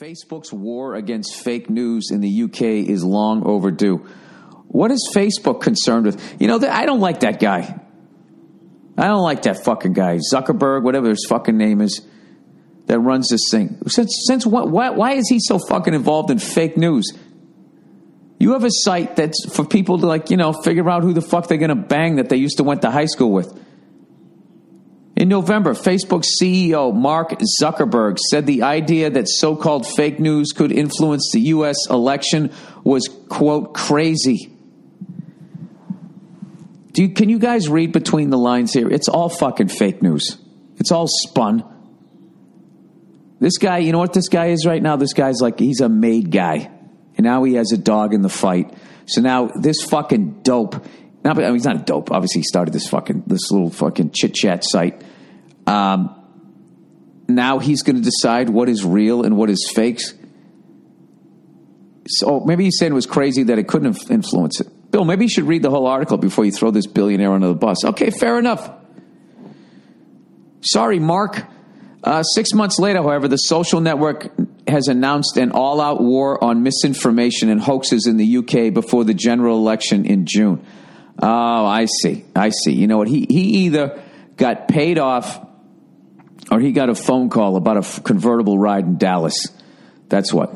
Facebook's war against fake news in the UK is long overdue. What is Facebook concerned with? You know, I don't like that guy. I don't like that fucking guy, Zuckerberg, whatever his fucking name is, that runs this thing. Since what? Why is he so fucking involved in fake news? You have a site that's for people to, like, you know, figure out who the fuck they're gonna bang that they used to went to high school with. In November, Facebook CEO Mark Zuckerberg said the idea that so-called fake news could influence the U.S. election was, quote, crazy. Can you guys read between the lines here? It's all fucking fake news. It's all spun. This guy, you know what this guy is right now? This guy's like, he's a made guy. And now he has a dog in the fight. So now this fucking dope, now, I mean, he's not a dope. Obviously, he started this little fucking chit-chat site. Now he's going to decide what is real and what is fake. So maybe he's saying it was crazy that it couldn't influence it. Bill, maybe you should read the whole article before you throw this billionaire under the bus. Okay, fair enough. Sorry, Mark. 6 months later, however, the social network has announced an all-out war on misinformation and hoaxes in the UK before the general election in June. Oh, I see. I see. You know what? He either got paid off or he got a phone call about a convertible ride in Dallas. That's what.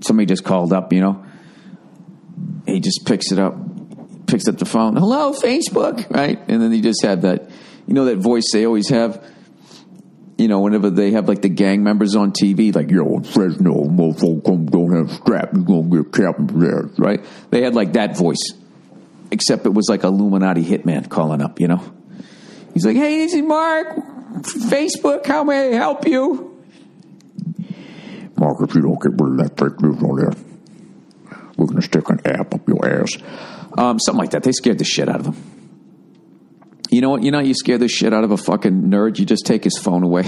Somebody just called up, you know. He just picks it up, picks up the phone. Hello, Facebook, right? And then he just had that, you know, that voice they always have, you know, whenever they have, like, the gang members on TV, like, yo, Fresno, motherfucker, don't have strap, you're going to get capped there, right? They had, like, that voice. Except it was like Illuminati hitman calling up, you know. He's like, hey, this is Mark, Facebook, how may I help you? Mark, if you don't get rid of that fake news on there, we're going to stick an app up your ass. Something like that. They scared the shit out of him. You know what? You know how you scare the shit out of a fucking nerd? You just take his phone away.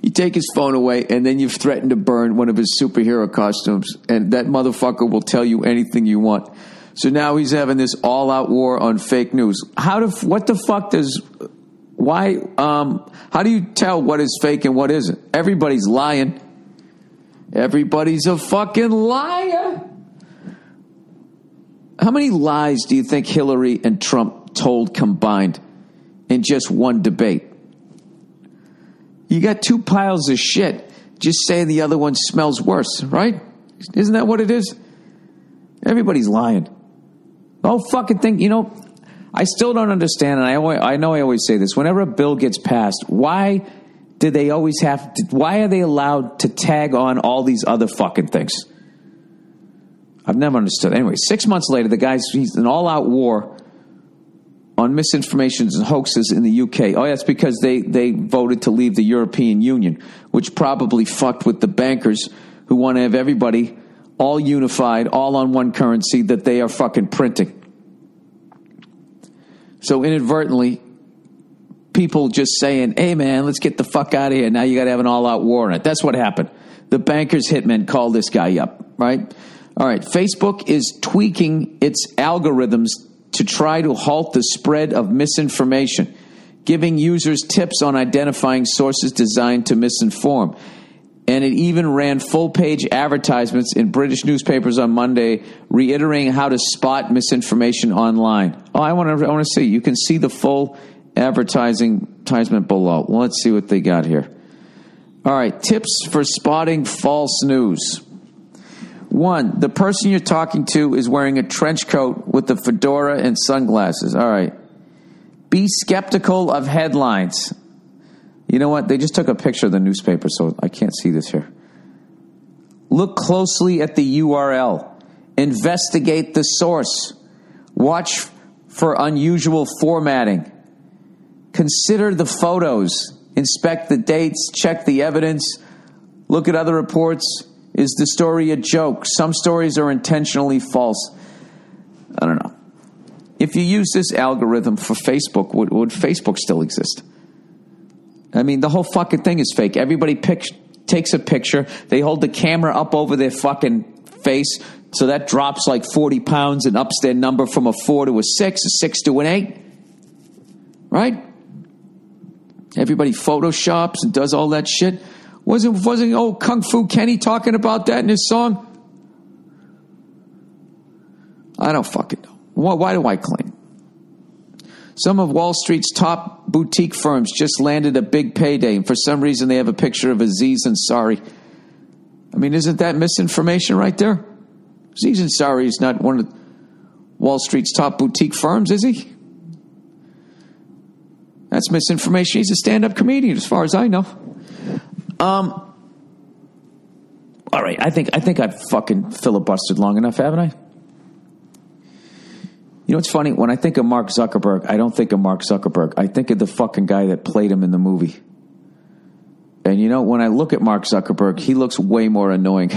You take his phone away, and then you've threatened to burn one of his superhero costumes, and that motherfucker will tell you anything you want. So now he's having this all-out war on fake news. What the fuck does... Why... how do you tell what is fake and what isn't? Everybody's lying. Everybody's a fucking liar. How many lies do you think Hillary and Trump told combined in just one debate? You got two piles of shit just saying the other one smells worse, right? Isn't that what it is? Everybody's lying. The whole fucking thing, you know, I still don't understand, and I know I always say this, whenever a bill gets passed, why do they always have to, why are they allowed to tag on all these other fucking things? I've never understood. Anyway, 6 months later, he's an all-out war on misinformations and hoaxes in the UK. Oh, that's because they voted to leave the European Union, which probably fucked with the bankers who want to have everybody all unified, all on one currency that they are fucking printing. So inadvertently, people just saying, hey, man, let's get the fuck out of here. Now you got to have an all-out war on it. That's what happened. The bankers' hitmen called this guy up, right? All right, Facebook is tweaking its algorithms to try to halt the spread of misinformation, giving users tips on identifying sources designed to misinform. And it even ran full-page advertisements in British newspapers on Monday, reiterating how to spot misinformation online. Oh, I want to see. You can see the full advertisement below. Well, let's see what they got here. All right, tips for spotting false news. 1, the person you're talking to is wearing a trench coat with a fedora and sunglasses. All right. Be skeptical of headlines. You know what? They just took a picture of the newspaper, so I can't see this here. Look closely at the URL. Investigate the source. Watch for unusual formatting. Consider the photos. Inspect the dates. Check the evidence. Look at other reports. Is the story a joke? Some stories are intentionally false. I don't know. If you use this algorithm for Facebook, would Facebook still exist? I mean, the whole fucking thing is fake. Everybody takes a picture. They hold the camera up over their fucking face, so that drops like 40 pounds and ups their number from a 4 to a 6, a 6 to an 8. Right? Everybody photoshops and does all that shit. Wasn't old Kung Fu Kenny talking about that in his song? I don't fucking know. Why do I claim? Some of Wall Street's top boutique firms just landed a big payday, and for some reason they have a picture of Aziz Ansari. I mean, isn't that misinformation right there? Aziz Ansari is not one of Wall Street's top boutique firms, is he? That's misinformation. He's a stand-up comedian, as far as I know. All right, I think I've fucking filibustered long enough, haven't I? You know what's funny? When I think of Mark Zuckerberg, I don't think of Mark Zuckerberg. I think of the fucking guy that played him in the movie. And you know, when I look at Mark Zuckerberg, he looks way more annoying.